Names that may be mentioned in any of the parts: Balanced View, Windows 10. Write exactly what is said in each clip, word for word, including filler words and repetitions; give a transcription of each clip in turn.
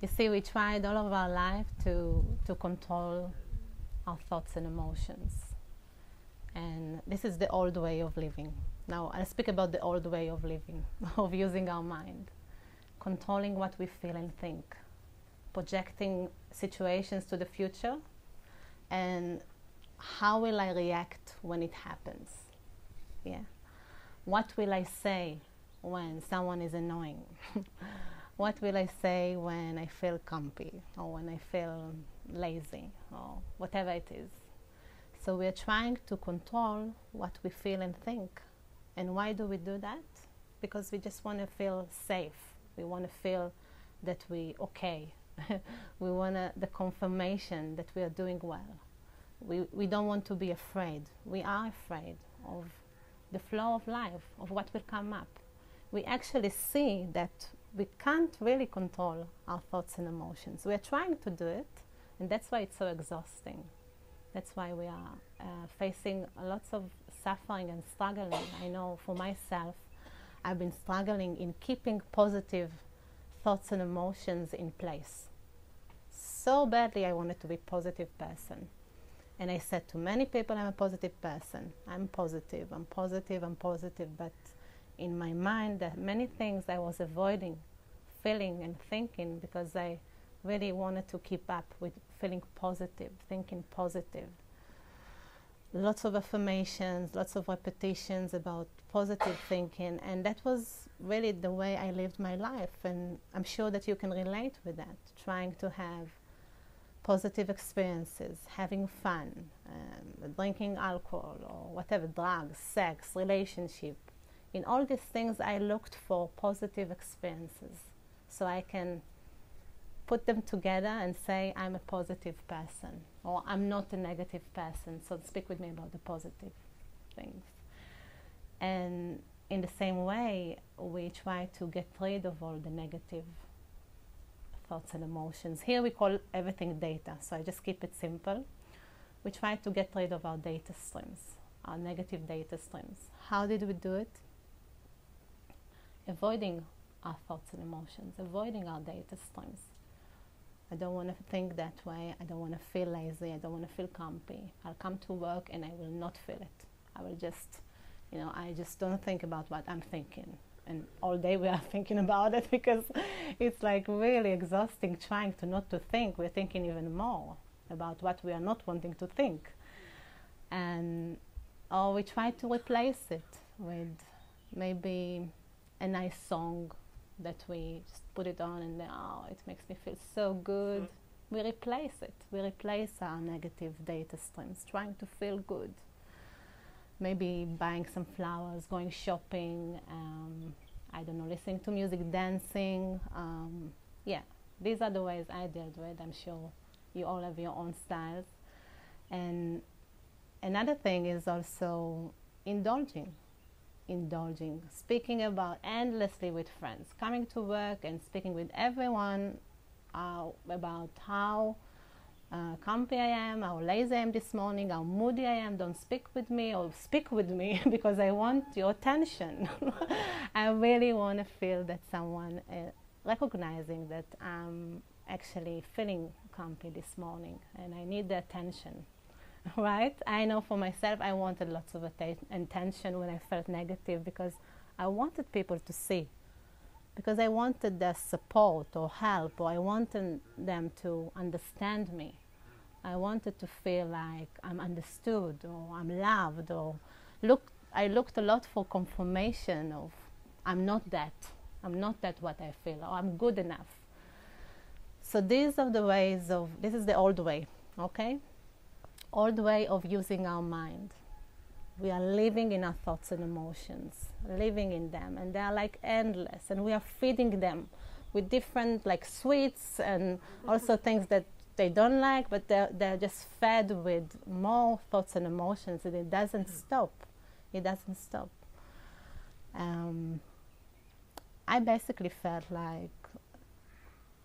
You see, we tried all of our life to, to control our thoughts and emotions. And this is the old way of living. Now, I'll speak about the old way of living, of using our mind. Controlling what we feel and think. Projecting situations to the future. And how will I react when it happens? Yeah. What will I say when someone is annoying? What will I say when I feel grumpy, or when I feel lazy, or whatever it is? So we're trying to control what we feel and think. And why do we do that? Because we just want to feel safe. We want to feel that we're okay. We want the confirmation that we are doing well. We, we don't want to be afraid. We are afraid of the flow of life, of what will come up. We actually see that we can't really control our thoughts and emotions. We are trying to do it, and that's why it's so exhausting. That's why we are uh, facing lots of suffering and struggling. I know for myself, I've been struggling in keeping positive thoughts and emotions in place. So badly I wanted to be a positive person. And I said to many people, I'm a positive person. I'm positive, I'm positive, I'm positive. But in my mind, there are many things I was avoiding, feeling and thinking, because I really wanted to keep up with feeling positive, thinking positive. Lots of affirmations, lots of repetitions about positive thinking. And that was really the way I lived my life. And I'm sure that you can relate with that, trying to have positive experiences, having fun, um, drinking alcohol or whatever, drugs, sex, relationship. In all these things I looked for positive experiences so I can put them together and say I'm a positive person, or I'm not a negative person, so speak with me about the positive things. And in the same way we try to get rid of all the negative thoughts and emotions. Here we call everything data, so I just keep it simple. We try to get rid of our data streams, our negative data streams. How did we do it? Avoiding our thoughts and emotions, avoiding our data streams. I don't want to think that way, I don't want to feel lazy, I don't want to feel grumpy. I'll come to work and I will not feel it. I will just, you know, I just don't think about what I'm thinking. And all day we are thinking about it because it's like really exhausting trying to not to think. We're thinking even more about what we are not wanting to think. And or we try to replace it with maybe a nice song that we just put it on and then, oh, it makes me feel so good. Mm-hmm. We replace it. We replace our negative data streams, trying to feel good. Maybe buying some flowers, going shopping, um, I don't know, listening to music, dancing. Um, yeah, these are the ways I dealt with. I'm sure you all have your own styles. And another thing is also indulging, indulging, speaking about endlessly with friends, coming to work and speaking with everyone uh, about how Uh, grumpy I am, how lazy I am this morning, how moody I am, don't speak with me, or speak with me because I want your attention. I really want to feel that someone uh, recognizing that I'm actually feeling grumpy this morning and I need the attention, right? I know for myself I wanted lots of attention when I felt negative because I wanted people to see, because I wanted their support or help, or I wanted them to understand me. I wanted to feel like I'm understood, or I'm loved, or look, I looked a lot for confirmation of I'm not that, I'm not that what I feel, or I'm good enough. So these are the ways of, this is the old way, okay? Old way of using our mind. We are living in our thoughts and emotions, living in them, and they are like endless, and we are feeding them with different like sweets and also things that they don't like, but they're, they're just fed with more thoughts and emotions, and it doesn't stop. It doesn't stop. Um, I basically felt like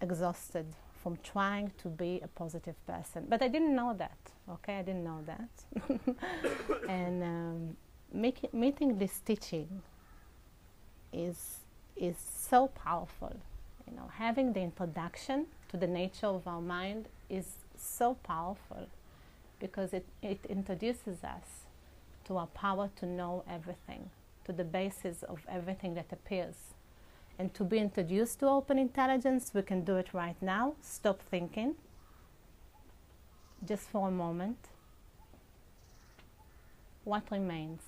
exhausted from trying to be a positive person, but I didn't know that. Okay, I didn't know that. And um, make it, meeting this teaching is is so powerful. You know, having the introduction to the nature of our mind is so powerful, because it, it introduces us to our power to know everything, to the basis of everything that appears. And to be introduced to open intelligence, we can do it right now. Stop thinking, just for a moment. What remains?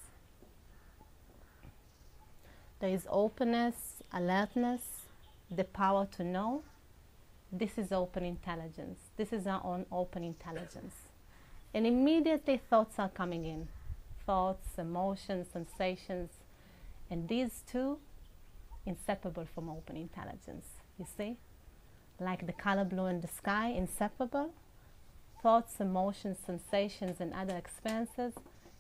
There is openness, alertness, the power to know. This is open intelligence. This is our own open intelligence. And immediately thoughts are coming in. Thoughts, emotions, sensations. And these two, inseparable from open intelligence. You see? Like the color blue in the sky, inseparable. Thoughts, emotions, sensations, and other experiences,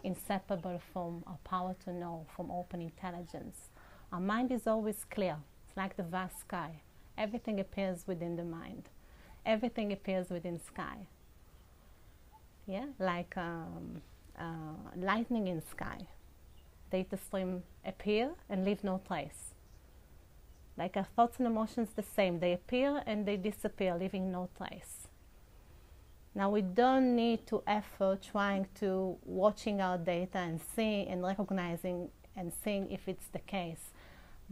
inseparable from our power to know, from open intelligence. Our mind is always clear. It's like the vast sky. Everything appears within the mind. Everything appears within sky. Yeah, like um, uh, lightning in sky. Data stream appear and leave no trace. Like our thoughts and emotions, the same. They appear and they disappear, leaving no trace. Now we don't need to effort trying to watching our data and see and recognizing and seeing if it's the case.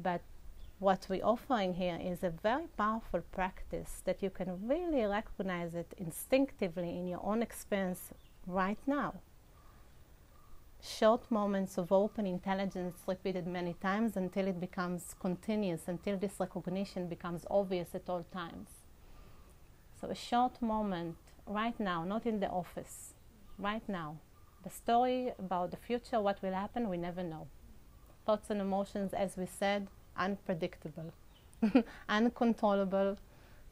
But what we're offering here is a very powerful practice that you can really recognize it instinctively in your own experience right now. Short moments of open intelligence repeated many times until it becomes continuous, until this recognition becomes obvious at all times. So a short moment right now, not in the office, right now. The story about the future, what will happen, we never know. Thoughts and emotions, as we said, unpredictable, uncontrollable,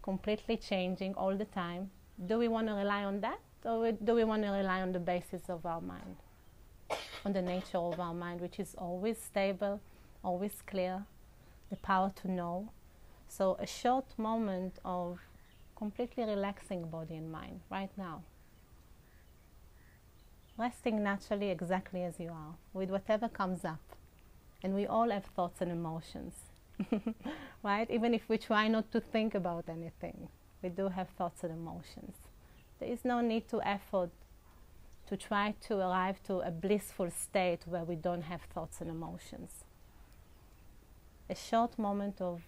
completely changing all the time. Do we want to rely on that, or do we want to rely on the basis of our mind, on the nature of our mind, which is always stable, always clear, the power to know? So a short moment of completely relaxing body and mind right now. Resting naturally exactly as you are, with whatever comes up. And we all have thoughts and emotions, right? Even if we try not to think about anything, we do have thoughts and emotions. There is no need to effort to try to arrive to a blissful state where we don't have thoughts and emotions. A short moment of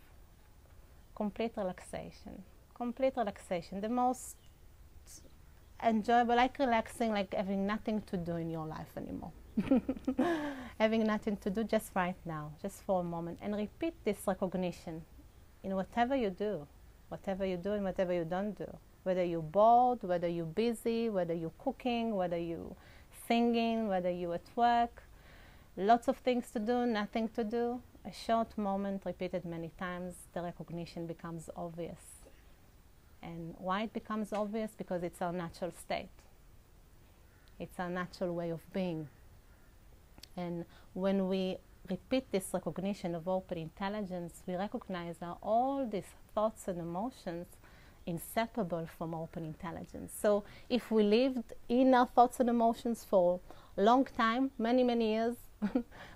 complete relaxation, complete relaxation, the most enjoyable, like relaxing, like having nothing to do in your life anymore. Having nothing to do just right now, just for a moment, and repeat this recognition in whatever you do, whatever you do and whatever you don't do, whether you're bored, whether you're busy, whether you're cooking, whether you're singing, whether you're at work, lots of things to do, nothing to do. A short moment repeated many times, the recognition becomes obvious. And why it becomes obvious? Because it's our natural state. It's our natural way of being. And when we repeat this recognition of open intelligence, we recognize that all these thoughts and emotions inseparable from open intelligence. So if we lived in our thoughts and emotions for a long time, many, many years,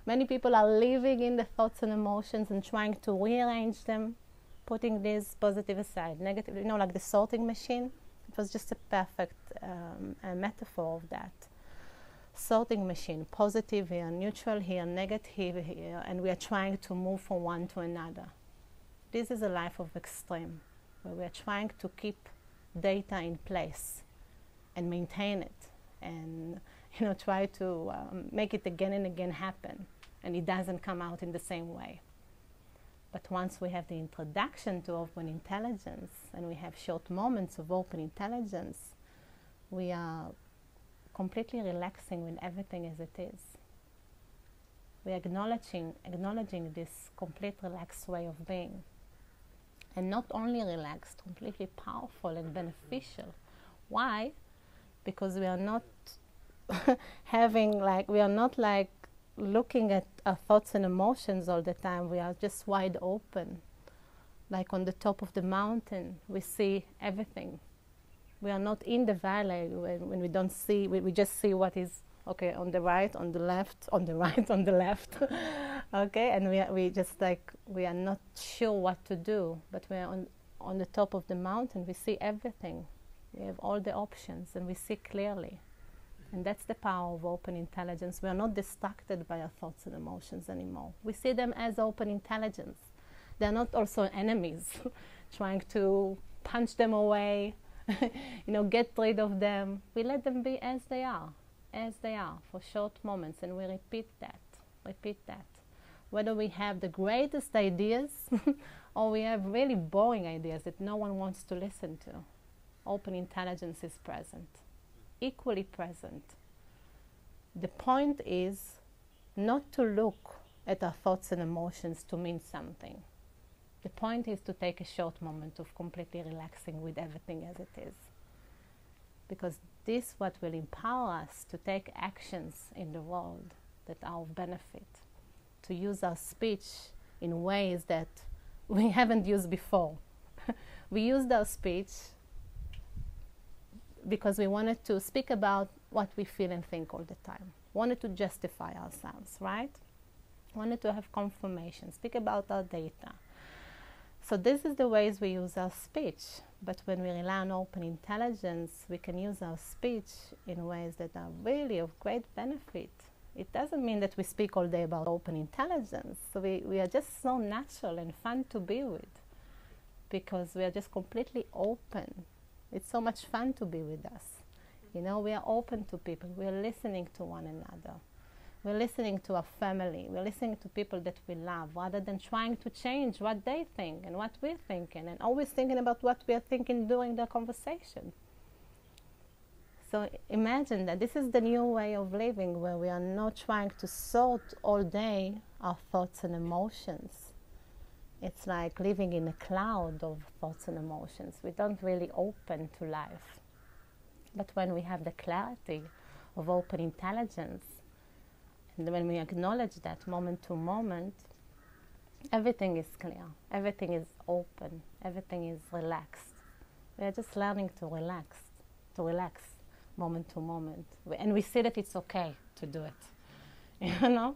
many people are living in the thoughts and emotions and trying to rearrange them, putting this positive aside, negative, you know, like the sorting machine. It was just a perfect um, a metaphor of that. Sorting machine, positive here, neutral here, negative here, and we are trying to move from one to another. This is a life of extreme, where we are trying to keep data in place and maintain it, and you know, try to um, make it again and again happen, and it doesn't come out in the same way. But once we have the introduction to open intelligence, and we have short moments of open intelligence, we are completely relaxing with everything as it is. We're acknowledging, acknowledging this complete relaxed way of being. And not only relaxed, completely powerful and beneficial. Why? Because we are not having like, we are not like looking at our thoughts and emotions all the time. We are just wide open. Like on the top of the mountain, we see everything. We are not in the valley when, when we don't see, we, we just see what is, okay, on the right, on the left, on the right, on the left, okay? And we, are, we just like, we are not sure what to do, but we are on, on the top of the mountain, we see everything. We have all the options and we see clearly. And that's the power of open intelligence. We are not distracted by our thoughts and emotions anymore. We see them as open intelligence. They're not also enemies, trying to punch them away, you know, get rid of them. We let them be as they are, as they are, for short moments, and we repeat that, repeat that. Whether we have the greatest ideas or we have really boring ideas that no one wants to listen to, open intelligence is present, equally present. The point is not to look at our thoughts and emotions to mean something. The point is to take a short moment of completely relaxing with everything as it is. Because this is what will empower us to take actions in the world that are of benefit, to use our speech in ways that we haven't used before. We used our speech because we wanted to speak about what we feel and think all the time. Wanted to justify ourselves, right? Wanted to have confirmation, speak about our data. So this is the ways we use our speech. But when we rely on open intelligence, we can use our speech in ways that are really of great benefit. It doesn't mean that we speak all day about open intelligence. So we, we are just so natural and fun to be with because we are just completely open. It's so much fun to be with us. You know, we are open to people. We are listening to one another. We're listening to our family, we're listening to people that we love, rather than trying to change what they think and what we're thinking, and always thinking about what we are thinking during the conversation. So imagine that this is the new way of living, where we are not trying to sort all day our thoughts and emotions. It's like living in a cloud of thoughts and emotions. We don't really open to life. But when we have the clarity of open intelligence, and when we acknowledge that moment to moment, everything is clear, everything is open, everything is relaxed. We are just learning to relax, to relax moment to moment. We, and we see that it's okay to do it, you know?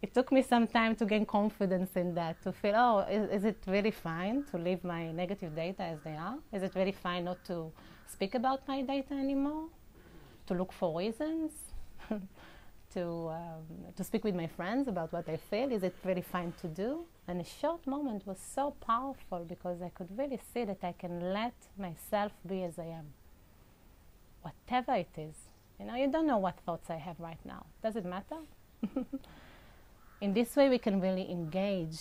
It took me some time to gain confidence in that, to feel, oh, is, is it really fine to leave my negative data as they are? Is it really fine not to speak about my data anymore? To look for reasons? To, um, to speak with my friends about what I feel, is it really fine to do? And a short moment was so powerful because I could really see that I can let myself be as I am. Whatever it is. You know, you don't know what thoughts I have right now. Does it matter? In this way we can really engage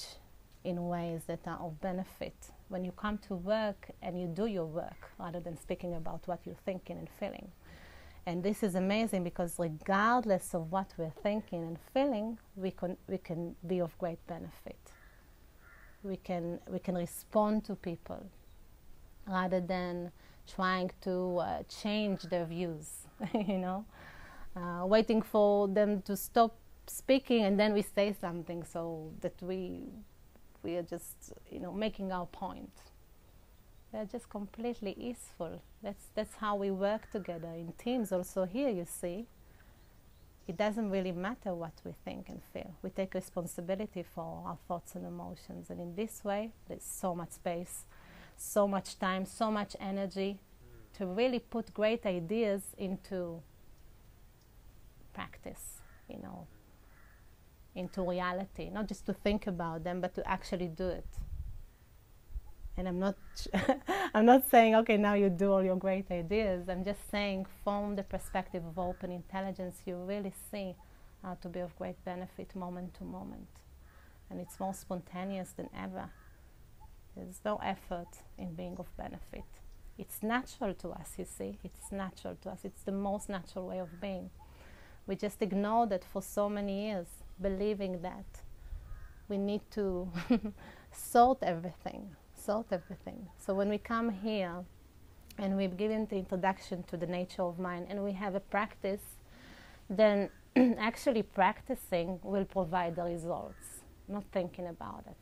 in ways that are of benefit. When you come to work and you do your work, rather than speaking about what you're thinking and feeling. And this is amazing because regardless of what we're thinking and feeling, we can, we can be of great benefit. We can, we can respond to people rather than trying to uh, change their views, you know, uh, waiting for them to stop speaking and then we say something so that we, we are just, you know, making our point. They're just completely easeful. That's, that's how we work together in teams. Also here, you see, it doesn't really matter what we think and feel. We take responsibility for our thoughts and emotions. And in this way, there's so much space, so much time, so much energy to really put great ideas into practice, you know, into reality. Not just to think about them, but to actually do it. And I'm not, I'm not saying, okay, now you do all your great ideas. I'm just saying from the perspective of open intelligence, you really see how to be of great benefit moment to moment. And it's more spontaneous than ever. There's no effort in being of benefit. It's natural to us, you see. It's natural to us. It's the most natural way of being. We just ignored that for so many years, believing that we need to sort everything. Sort everything. So when we come here and we've given the introduction to the nature of mind and we have a practice, then actually practicing will provide the results, not thinking about it.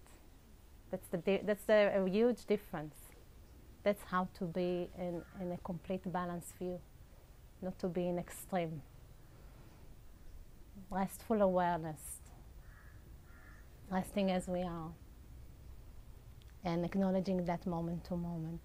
That's, the that's the, a huge difference. That's how to be in, in a complete balanced view, not to be in extreme. Restful awareness, resting as we are. and acknowledging that moment to moment.